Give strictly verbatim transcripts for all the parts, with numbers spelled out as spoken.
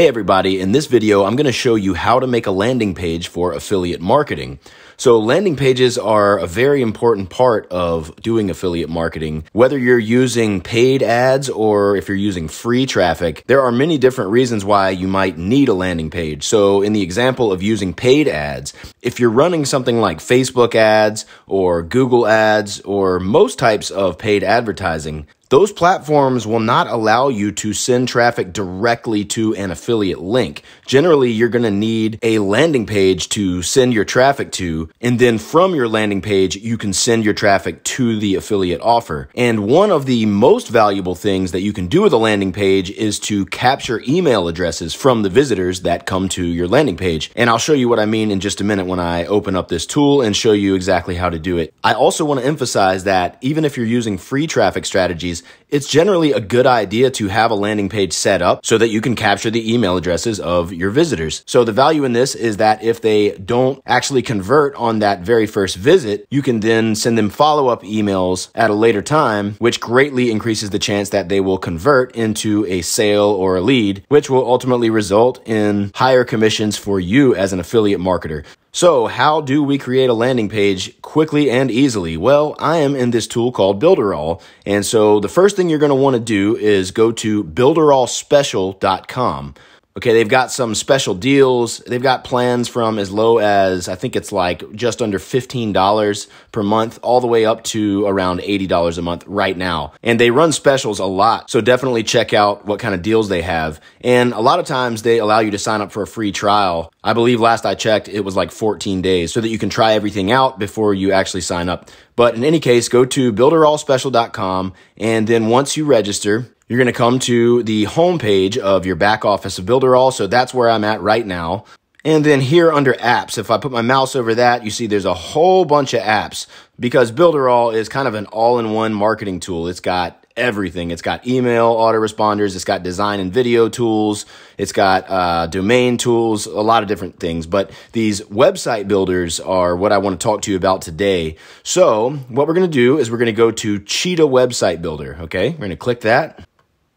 Hey everybody, in this video, I'm going to show you how to make a landing page for affiliate marketing. So landing pages are a very important part of doing affiliate marketing. Whether you're using paid ads or if you're using free traffic, there are many different reasons why you might need a landing page. So in the example of using paid ads, if you're running something like Facebook ads or Google ads or most types of paid advertising, those platforms will not allow you to send traffic directly to an affiliate link. Generally, you're going to need a landing page to send your traffic to, and then from your landing page, you can send your traffic to the affiliate offer. And one of the most valuable things that you can do with a landing page is to capture email addresses from the visitors that come to your landing page. And I'll show you what I mean in just a minute when I open up this tool and show you exactly how to do it. I also want to emphasize that even if you're using free traffic strategies, it's generally a good idea to have a landing page set up so that you can capture the email addresses of your visitors. So the value in this is that if they don't actually convert on that very first visit, you can then send them follow-up emails at a later time, which greatly increases the chance that they will convert into a sale or a lead, which will ultimately result in higher commissions for you as an affiliate marketer. So how do we create a landing page quickly and easily? Well, I am in this tool called Builderall. And so the first thing you're going to want to do is go to builderall special dot com. Okay, they've got some special deals. They've got plans from as low as, I think it's like just under fifteen dollars per month, all the way up to around eighty dollars a month right now. And they run specials a lot, so definitely check out what kind of deals they have. And a lot of times they allow you to sign up for a free trial. I believe last I checked, it was like fourteen days, so that you can try everything out before you actually sign up. But in any case, go to builderall special dot com, and then once you register, you're going to come to the homepage of your back office of Builderall. So that's where I'm at right now. And then here under apps, if I put my mouse over that, you see there's a whole bunch of apps because Builderall is kind of an all-in-one marketing tool. It's got everything. It's got email autoresponders. It's got design and video tools. It's got uh, domain tools, a lot of different things. But these website builders are what I want to talk to you about today. So what we're going to do is we're going to go to Cheetah Website Builder. Okay, we're going to click that.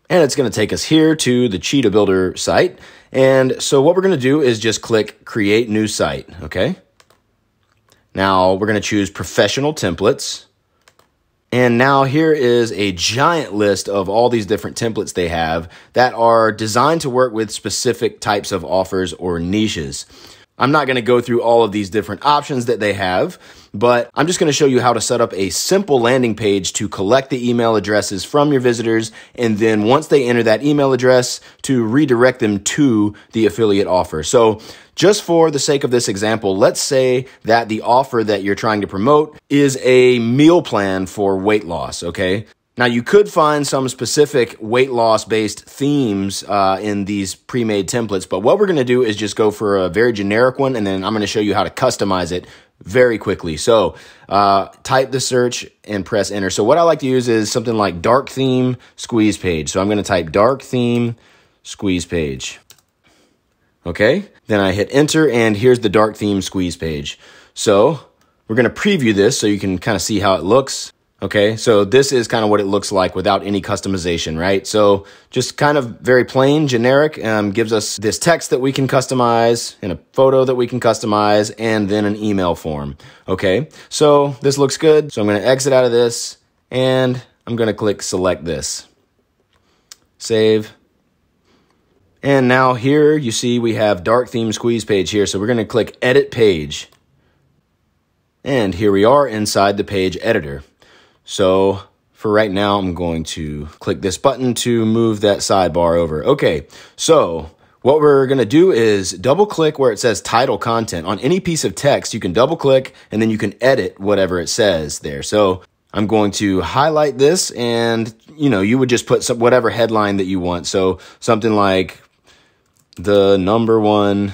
And it's going to take us here to the Cheetah Builder site. And so what we're going to do is just click Create New Site, okay? Now we're going to choose Professional Templates. And now here is a giant list of all these different templates they have that are designed to work with specific types of offers or niches. I'm not going to go through all of these different options that they have, but I'm just going to show you how to set up a simple landing page to collect the email addresses from your visitors. And then once they enter that email address, to redirect them to the affiliate offer. So just for the sake of this example, let's say that the offer that you're trying to promote is a meal plan for weight loss. Okay. Now, you could find some specific weight loss-based themes uh, in these pre-made templates, but what we're going to do is just go for a very generic one, and then I'm going to show you how to customize it very quickly. So uh, type the search and press enter. So what I like to use is something like dark theme squeeze page. So I'm going to type dark theme squeeze page. Okay, then I hit enter, and here's the dark theme squeeze page. So we're going to preview this so you can kind of see how it looks. Okay, so this is kind of what it looks like without any customization, right? So just kind of very plain, generic, um, gives us this text that we can customize and a photo that we can customize and then an email form. Okay, so this looks good. So I'm going to exit out of this and I'm going to click select this. Save. And now here you see we have dark theme squeeze page here. So we're going to click edit page. And here we are inside the page editor. So for right now, I'm going to click this button to move that sidebar over. Okay, so what we're going to do is double click where it says title content. On any piece of text, you can double click and then you can edit whatever it says there. So I'm going to highlight this and, you know, you would just put some, whatever headline that you want. So something like the number one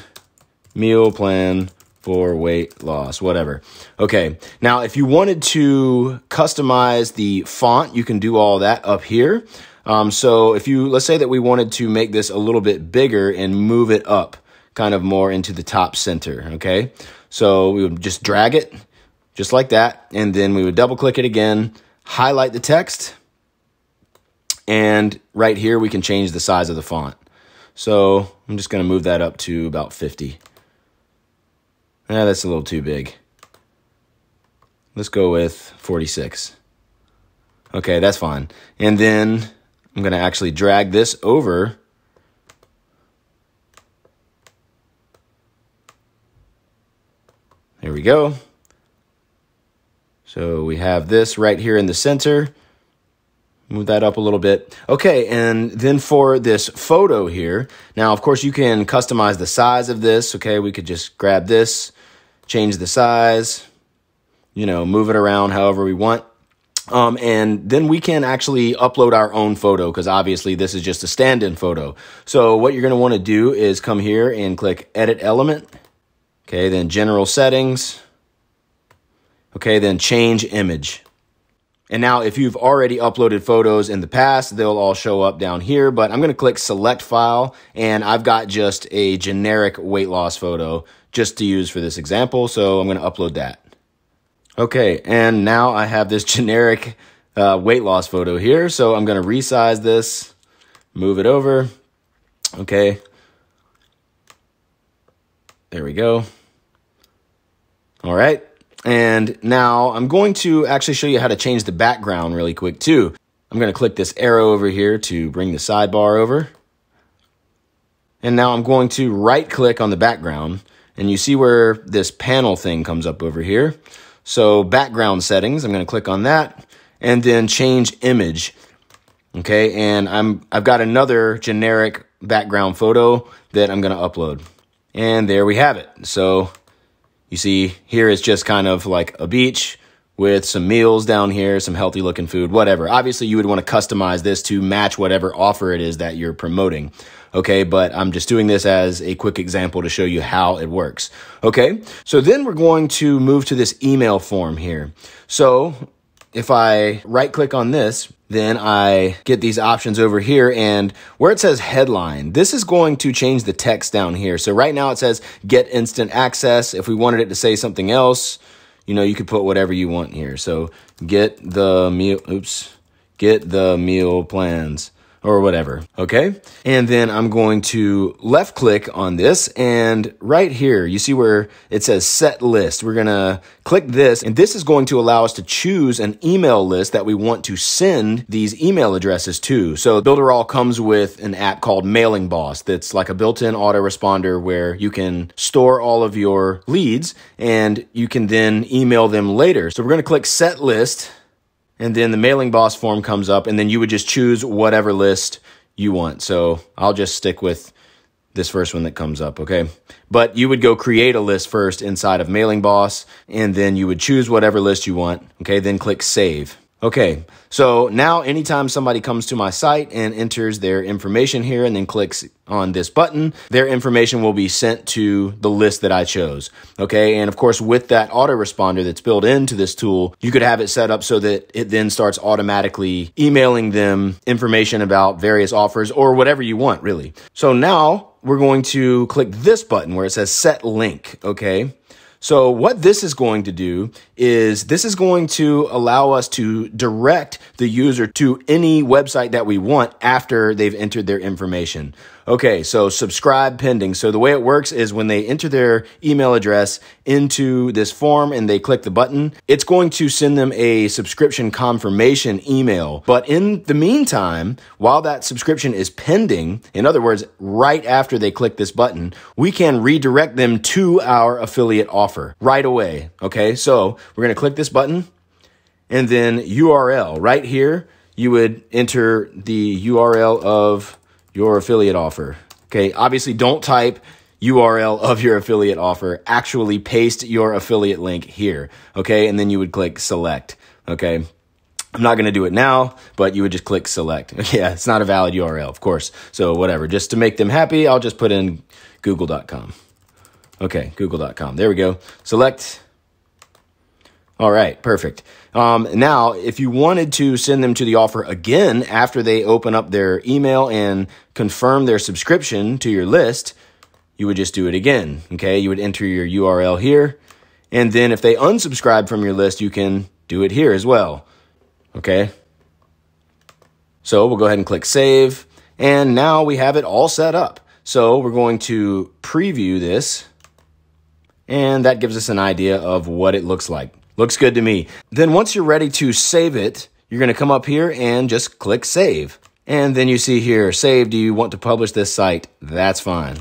meal plan for weight loss, whatever. Okay, now if you wanted to customize the font, you can do all that up here. Um, so if you, let's say that we wanted to make this a little bit bigger and move it up kind of more into the top center, okay? So we would just drag it just like that, and then we would double click it again, highlight the text, and right here we can change the size of the font. So I'm just going to move that up to about fifty. Eh, that's a little too big. Let's go with forty-six. Okay, that's fine. And then I'm going to actually drag this over. There we go. So we have this right here in the center. Move that up a little bit. Okay, and then for this photo here, now, of course, you can customize the size of this. Okay, we could just grab this, change the size, you know, move it around however we want. Um, and then we can actually upload our own photo because obviously this is just a stand-in photo. So what you're going to want to do is come here and click Edit Element. Okay, then General Settings. Okay, then Change Image. And now if you've already uploaded photos in the past, they'll all show up down here, but I'm gonna click Select File, and I've got just a generic weight loss photo just to use for this example, so I'm gonna upload that. Okay, and now I have this generic uh, weight loss photo here, so I'm gonna resize this, move it over, okay. There we go, all right. And now I'm going to actually show you how to change the background really quick too. I'm going to click this arrow over here to bring the sidebar over. And now I'm going to right click on the background, and you see where this panel thing comes up over here. So background settings, I'm going to click on that and then change image. Okay. And I'm, I've got another generic background photo that I'm going to upload, and there we have it. So you see, here it's just kind of like a beach with some meals down here, some healthy looking food, whatever. Obviously, you would want to customize this to match whatever offer it is that you're promoting. Okay, but I'm just doing this as a quick example to show you how it works. Okay, so then we're going to move to this email form here. So if I right click on this, then I get these options over here, and where it says headline, this is going to change the text down here. So right now it says get instant access. If we wanted it to say something else, you know, you could put whatever you want here. So get the meal, oops, get the meal plans or whatever, okay? And then I'm going to left click on this, and right here, you see where it says set list. We're gonna click this, and this is going to allow us to choose an email list that we want to send these email addresses to. So Builderall comes with an app called Mailing Boss that's like a built-in autoresponder where you can store all of your leads and you can then email them later. So we're gonna click set list, and then the Mailing Boss form comes up, and then you would just choose whatever list you want. So I'll just stick with this first one that comes up, okay? But you would go create a list first inside of Mailing Boss, and then you would choose whatever list you want, okay? Then click Save. Okay, so now anytime somebody comes to my site and enters their information here and then clicks on this button, their information will be sent to the list that I chose. Okay, and of course, with that autoresponder that's built into this tool, you could have it set up so that it then starts automatically emailing them information about various offers or whatever you want, really. So now we're going to click this button where it says Set Link, okay? So what this is going to do is this is going to allow us to direct the user to any website that we want after they've entered their information. Okay, so subscribe pending. So the way it works is when they enter their email address into this form and they click the button, it's going to send them a subscription confirmation email. But in the meantime, while that subscription is pending, in other words, right after they click this button, we can redirect them to our affiliate offer. Right away, okay? So we're gonna click this button and then U R L. Right here, you would enter the U R L of your affiliate offer, okay? Obviously, don't type U R L of your affiliate offer. Actually, paste your affiliate link here, okay? And then you would click Select, okay? I'm not gonna do it now, but you would just click Select. Yeah, it's not a valid U R L, of course. So whatever, just to make them happy, I'll just put in google dot com. Okay, google dot com. There we go. Select. All right, perfect. Um, now, if you wanted to send them to the offer again after they open up their email and confirm their subscription to your list, you would just do it again, okay? You would enter your U R L here, and then if they unsubscribe from your list, you can do it here as well, okay? So we'll go ahead and click Save, and now we have it all set up. So we're going to preview this, and that gives us an idea of what it looks like. Looks good to me. Then once you're ready to save it, you're gonna come up here and just click save. And then you see here, save, do you want to publish this site? That's fine.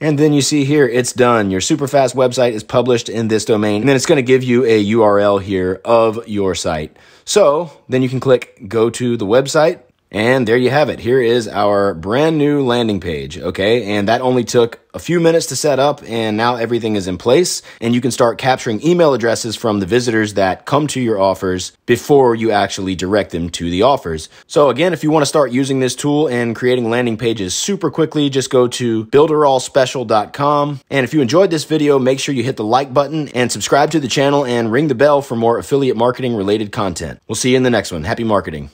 And then you see here, it's done. Your super fast website is published in this domain. And then it's gonna give you a U R L here of your site. So then you can click go to the website, and there you have it. Here is our brand new landing page, okay? And that only took a few minutes to set up, and now everything is in place, and you can start capturing email addresses from the visitors that come to your offers before you actually direct them to the offers. So again, if you want to start using this tool and creating landing pages super quickly, just go to builderall special dot com. And if you enjoyed this video, make sure you hit the like button and subscribe to the channel and ring the bell for more affiliate marketing related content. We'll see you in the next one. Happy marketing.